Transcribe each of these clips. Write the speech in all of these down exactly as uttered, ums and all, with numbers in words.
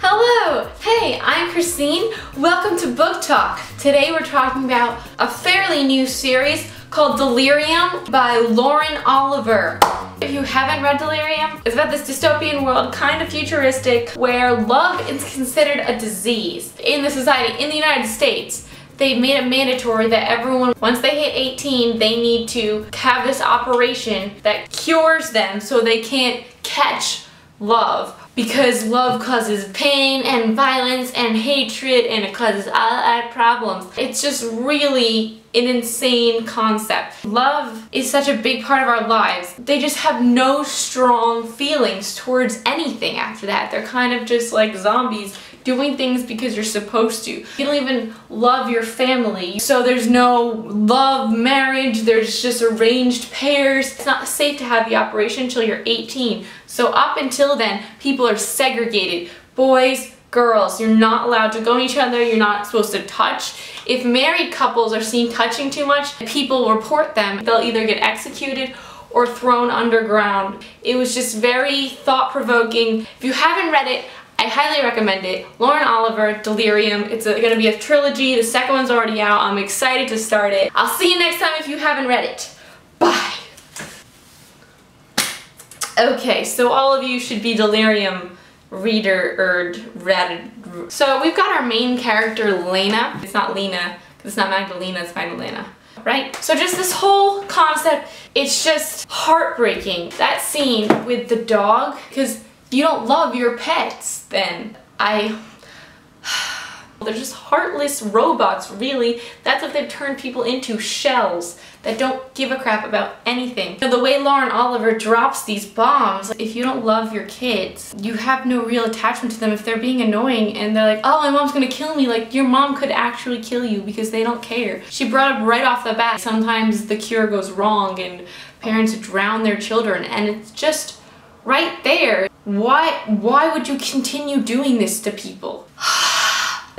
Hello! Hey, I'm Christine. Welcome to Book Talk. Today we're talking about a fairly new series called Delirium by Lauren Oliver. If you haven't read Delirium, it's about this dystopian world, kind of futuristic, where love is considered a disease. In the society, in the United States, they've made it mandatory that everyone, once they hit eighteen, they need to have this operation that cures them so they can't catch love. Because love causes pain and violence and hatred, and it causes all that problems. It's just really an insane concept. Love is such a big part of our lives. They just have no strong feelings towards anything after that. They're kind of just like zombies doing things because you're supposed to. You don't even love your family. So there's no love marriage. There's just arranged pairs. It's not safe to have the operation until you're eighteen. So up until then, people are segregated. Boys, girls, you're not allowed to go on each other, you're not supposed to touch. If married couples are seen touching too much, people report them. They'll either get executed or thrown underground. It was just very thought-provoking. If you haven't read it, I highly recommend it. Lauren Oliver, Delirium. It's a, gonna be a trilogy. The second one's already out. I'm excited to start it. I'll see you next time if you haven't read it. Bye! Okay, so all of you should be Delirium reader-erd, ratted. So we've got our main character, Lena. It's not Lena, because it's not Magdalena, it's Magdalena. Right? So just this whole concept, it's just heartbreaking. That scene with the dog, because you don't love your pets, then I... They're just heartless robots, really. That's what they've turned people into, shells that don't give a crap about anything. You know, the way Lauren Oliver drops these bombs, like, if you don't love your kids, you have no real attachment to them. If they're being annoying and they're like, oh, my mom's gonna kill me, like, your mom could actually kill you because they don't care. She brought up right off the bat, sometimes the cure goes wrong and parents drown their children, and it's just right there. Why, why would you continue doing this to people?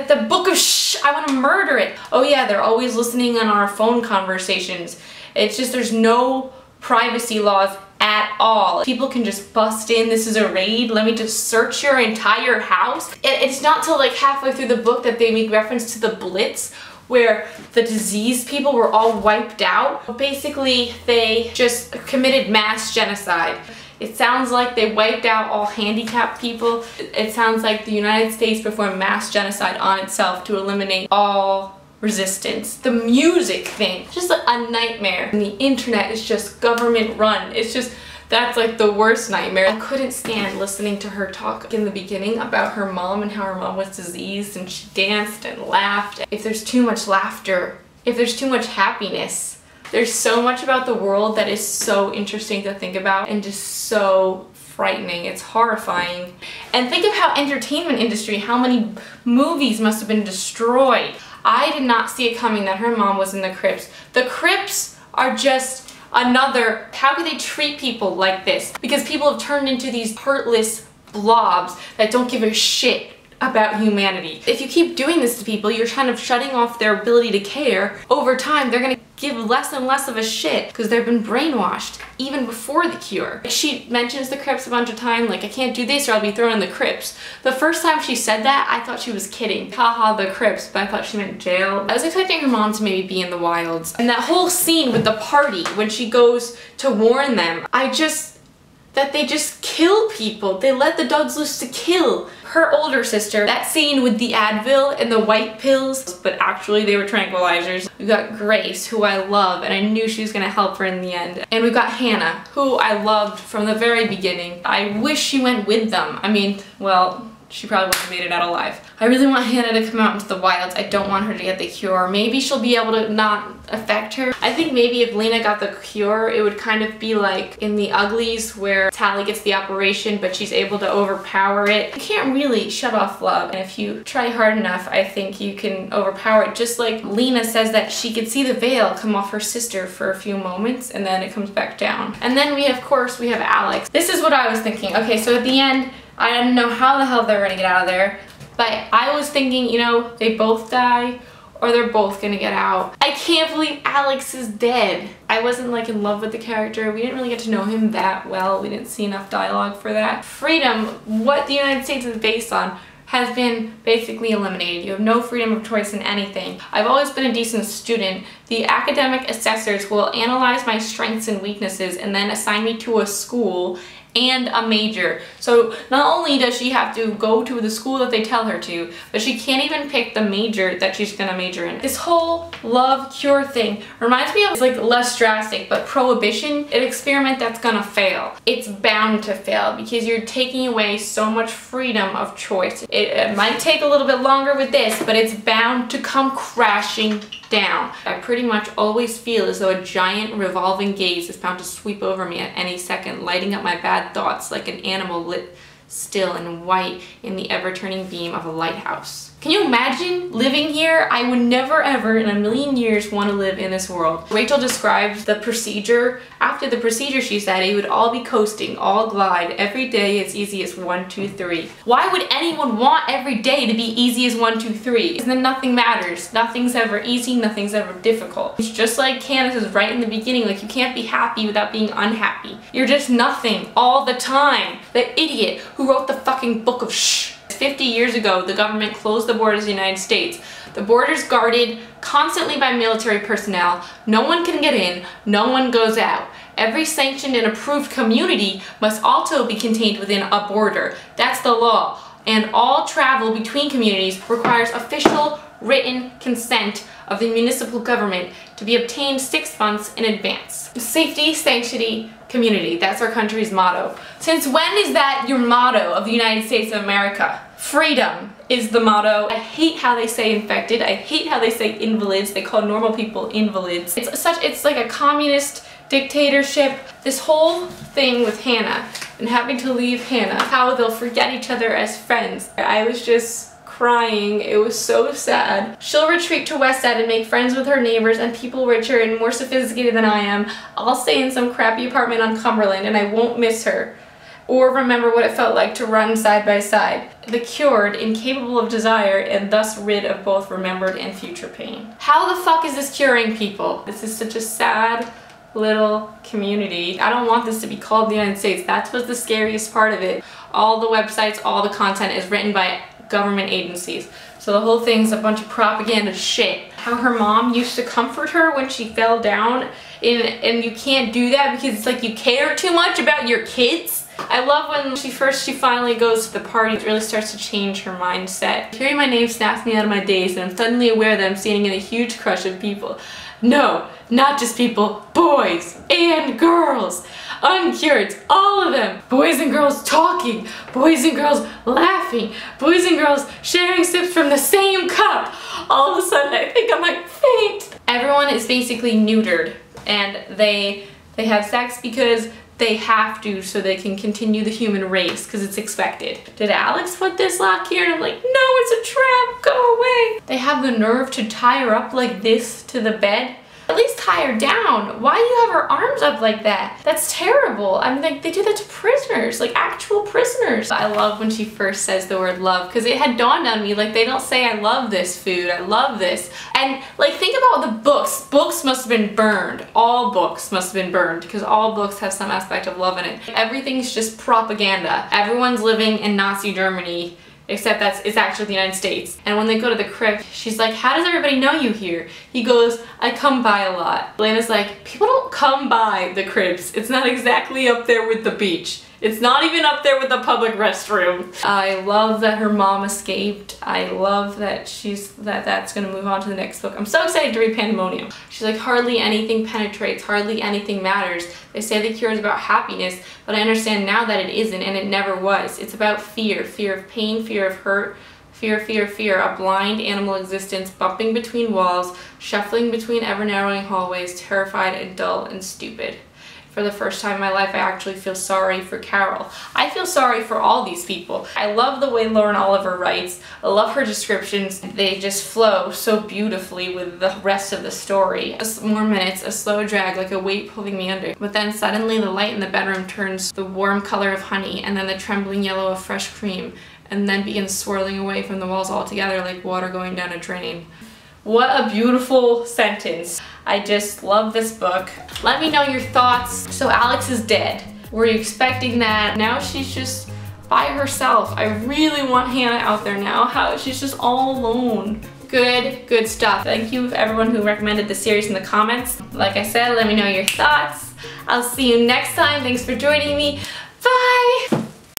The book of shh, I want to murder it. Oh yeah, they're always listening on our phone conversations. It's just there's no privacy laws at all. People can just bust in, this is a raid, let me just search your entire house. It's not till like halfway through the book that they make reference to the Blitz, where the diseased people were all wiped out. Basically, they just committed mass genocide. It sounds like they wiped out all handicapped people. It sounds like the United States performed mass genocide on itself to eliminate all resistance. The music thing, just a nightmare. And the internet is just government run. It's just, that's like the worst nightmare. I couldn't stand listening to her talk in the beginning about her mom and how her mom was diseased and she danced and laughed. If there's too much laughter, if there's too much happiness, there's so much about the world that is so interesting to think about and just so frightening. It's horrifying. And think of how entertainment industry, how many movies must have been destroyed. I did not see it coming that her mom was in the Crips. The Crips are just another, how could they treat people like this? Because people have turned into these heartless blobs that don't give a shit about humanity. If you keep doing this to people, you're kind of shutting off their ability to care. Over time, they're gonna give less and less of a shit because they've been brainwashed even before the cure. She mentions the Crips a bunch of times, like, I can't do this or I'll be thrown in the Crips. The first time she said that, I thought she was kidding. Haha, the Crips, but I thought she meant jail. I was expecting her mom to maybe be in the wilds. And that whole scene with the party, when she goes to warn them, I just, that they just kill people. They let the dogs loose to kill. Her older sister, that scene with the Advil and the white pills, but actually they were tranquilizers. We've got Grace, who I love, and I knew she was gonna help her in the end. And we've got Hannah, who I loved from the very beginning. I wish she went with them. I mean, well, she probably wouldn't have made it out alive. I really want Hannah to come out into the wilds. I don't want her to get the cure. Maybe she'll be able to not affect her. I think maybe if Lena got the cure, it would kind of be like in The Uglies where Tally gets the operation but she's able to overpower it. You can't really shut off love, and if you try hard enough, I think you can overpower it. Just like Lena says that she could see the veil come off her sister for a few moments and then it comes back down. And then we, of course, we have Alex. This is what I was thinking. Okay, so at the end, I don't know how the hell they're gonna get out of there, but I was thinking, you know, they both die or they're both gonna get out. I can't believe Alex is dead. I wasn't like in love with the character. We didn't really get to know him that well. We didn't see enough dialogue for that. Freedom, what the United States is based on, has been basically eliminated. You have no freedom of choice in anything. I've always been a decent student. The academic assessors will analyze my strengths and weaknesses and then assign me to a school and a major. So not only does she have to go to the school that they tell her to, but she can't even pick the major that she's gonna major in. This whole love cure thing reminds me of, like, less drastic, but prohibition, an experiment that's gonna fail. It's bound to fail because you're taking away so much freedom of choice. It, it might take a little bit longer with this, but it's bound to come crashing down. I pretty much always feel as though a giant revolving gaze is bound to sweep over me at any second, lighting up my bad thoughts like an animal lit still and white in the ever-turning beam of a lighthouse. Can you imagine living here? I would never ever in a million years want to live in this world. Rachel described the procedure. After the procedure, she said, it would all be coasting, all glide, every day as easy as one, two, three. Why would anyone want every day to be easy as one, two, three? Because then nothing matters. Nothing's ever easy, nothing's ever difficult. It's just like Candace is right in the beginning, like you can't be happy without being unhappy. You're just nothing all the time. The idiot who wrote the fucking book of shh. fifty years ago, the government closed the borders of the United States. The borders guarded constantly by military personnel. No one can get in, no one goes out. Every sanctioned and approved community must also be contained within a border. That's the law. And all travel between communities requires official written consent of the municipal government to be obtained six months in advance. Safety, sanctity, community. That's our country's motto. Since when is that your motto of the United States of America? Freedom is the motto. I hate how they say infected. I hate how they say invalids. They call normal people invalids. It's such, it's like a communist dictatorship. This whole thing with Hannah and having to leave Hannah, how they'll forget each other as friends. I was just crying. It was so sad. She'll retreat to West Side and make friends with her neighbors and people richer and more sophisticated than I am. I'll stay in some crappy apartment on Cumberland and I won't miss her or remember what it felt like to run side by side. The cured, incapable of desire, and thus rid of both remembered and future pain. How the fuck is this curing people? This is such a sad little community. I don't want this to be called the United States. That was the scariest part of it. All the websites, all the content is written by government agencies. So the whole thing's a bunch of propaganda shit. How her mom used to comfort her when she fell down, and, and you can't do that because it's like you care too much about your kids. I love when she first, she finally goes to the party. It really starts to change her mindset. Hearing my name snaps me out of my daze and I'm suddenly aware that I'm standing in a huge crush of people. No, not just people, boys and girls, uncured, all of them. Boys and girls talking, boys and girls laughing, boys and girls sharing sips from the same cup. All of a sudden I think I'm like faint. Everyone is basically neutered and they they have sex because they have to so they can continue the human race because it's expected. Did Alex put this lock here? And I'm like, no, it's a trap, go away. They have the nerve to tie her up like this to the bed. At least tie her down. Why do you have her arms up like that? That's terrible. I mean, like, they do that to prisoners, like actual prisoners. I love when she first says the word love because it had dawned on me, like, they don't say I love this food, I love this. And like, think about the books. Books must have been burned. All books must have been burned because all books have some aspect of love in it. Everything's just propaganda. Everyone's living in Nazi Germany. Except that's, it's actually the United States. And when they go to the crypt, she's like, how does everybody know you here? He goes, I come by a lot. Lena's like, people don't come by the crypts. It's not exactly up there with the beach. It's not even up there with the public restroom. I love that her mom escaped. I love that she's, that that's gonna move on to the next book. I'm so excited to read Pandemonium. She's like, hardly anything penetrates, hardly anything matters. They say the cure is about happiness, but I understand now that it isn't and it never was. It's about fear, fear of pain, fear of hurt, fear, fear, fear, a blind animal existence, bumping between walls, shuffling between ever-narrowing hallways, terrified and dull and stupid. For the first time in my life, I actually feel sorry for Carol. I feel sorry for all these people. I love the way Lauren Oliver writes. I love her descriptions. They just flow so beautifully with the rest of the story. Just more minutes, a slow drag, like a weight pulling me under. But then suddenly the light in the bedroom turns the warm color of honey and then the trembling yellow of fresh cream and then begins swirling away from the walls altogether like water going down a drain. What a beautiful sentence. I just love this book. Let me know your thoughts. So Alex is dead. Were you expecting that? Now she's just by herself. I really want Hannah out there now. How she's just all alone. Good, good stuff. Thank you everyone who recommended the series in the comments. Like I said, let me know your thoughts. I'll see you next time. Thanks for joining me.